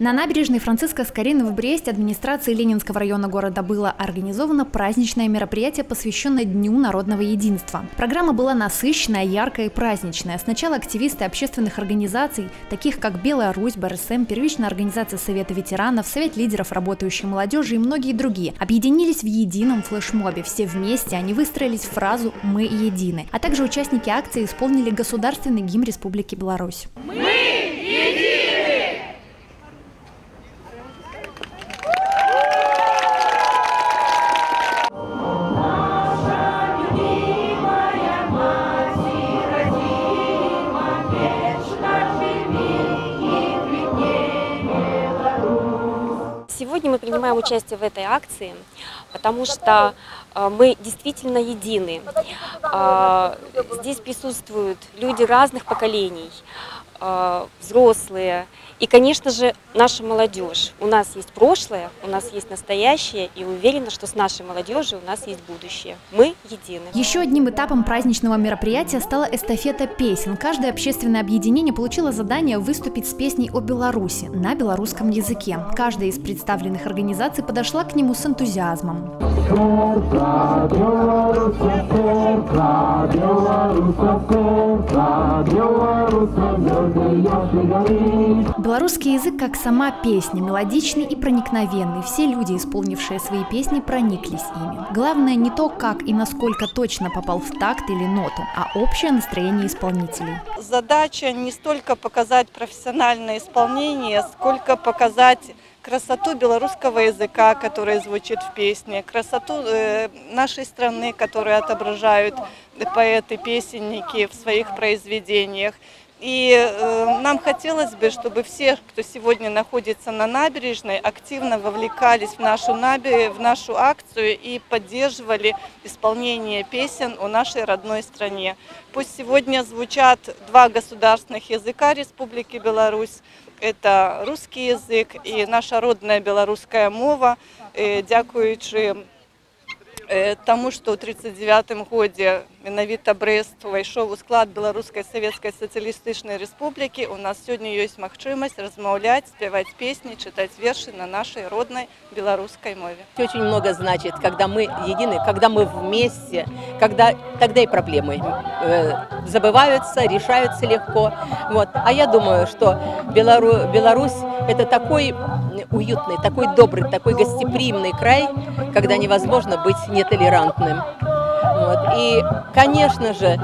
На набережной Франциска Скорина в Бресте администрации Ленинского района города было организовано праздничное мероприятие, посвященное Дню Народного Единства. Программа была насыщенная, яркая и праздничная. Сначала активисты общественных организаций, таких как Белая Русь, БРСМ, первичная организация Совета Ветеранов, Совет Лидеров Работающей Молодежи и многие другие, объединились в едином флешмобе. Все вместе они выстроились в фразу «Мы едины». А также участники акции исполнили государственный гимн Республики Беларусь. Сегодня мы принимаем участие в этой акции, потому что мы действительно едины. Здесь присутствуют люди разных поколений, взрослые и, конечно же, наша молодежь. У нас есть прошлое, у нас есть настоящее, и уверена, что с нашей молодежью у нас есть будущее. Мы едины. Еще одним этапом праздничного мероприятия стала эстафета песен. Каждое общественное объединение получило задание выступить с песней о Беларуси на белорусском языке. Каждая из представленных организаций подошла к нему с энтузиазмом. Белорусский язык, как сама песня, мелодичный и проникновенный. Все люди, исполнившие свои песни, прониклись ими. Главное не то, как и насколько точно попал в такт или ноту, а общее настроение исполнителей. Задача не столько показать профессиональное исполнение, сколько показать красоту белорусского языка, который звучит в песне, красоту нашей страны, которую отображают поэты, песенники в своих произведениях. И нам хотелось бы, чтобы все, кто сегодня находится на набережной, активно вовлекались в нашу акцию и поддерживали исполнение песен о нашей родной стране. Пусть сегодня звучат два государственных языка Республики Беларусь. Это русский язык и наша родная белорусская мова. Дякуючи тому, что в 1939 годзе менавіта Брест увайшов у склад Белорусской Советской Социалистической Республики, у нас сегодня есть возможность размовлять, спевать песни, читать верши на нашей родной белорусской мове. Очень много значит, когда мы едины, когда мы вместе, тогда и проблемы забываются, решаются легко. Вот. А я думаю, что Беларусь это такой уютный, такой добрый, такой гостеприимный край, когда невозможно быть нетолерантным. Вот. И, конечно же,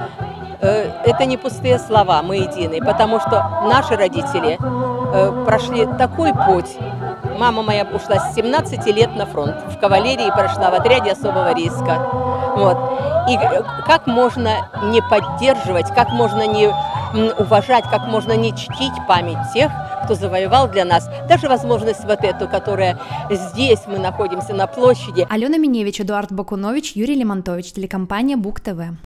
это не пустые слова, мы едины, потому что наши родители прошли такой путь. Мама моя ушла с 17 лет на фронт, в кавалерии прошла, в отряде особого риска. Вот. И как можно не поддерживать, как можно не уважать, как можно не чтить память тех, кто завоевал для нас. Даже возможность вот эту, которая здесь мы находимся на площади. Алена Миневич, Эдуард Бакунович, Юрий Лемонтович, телекомпания Буг-ТВ.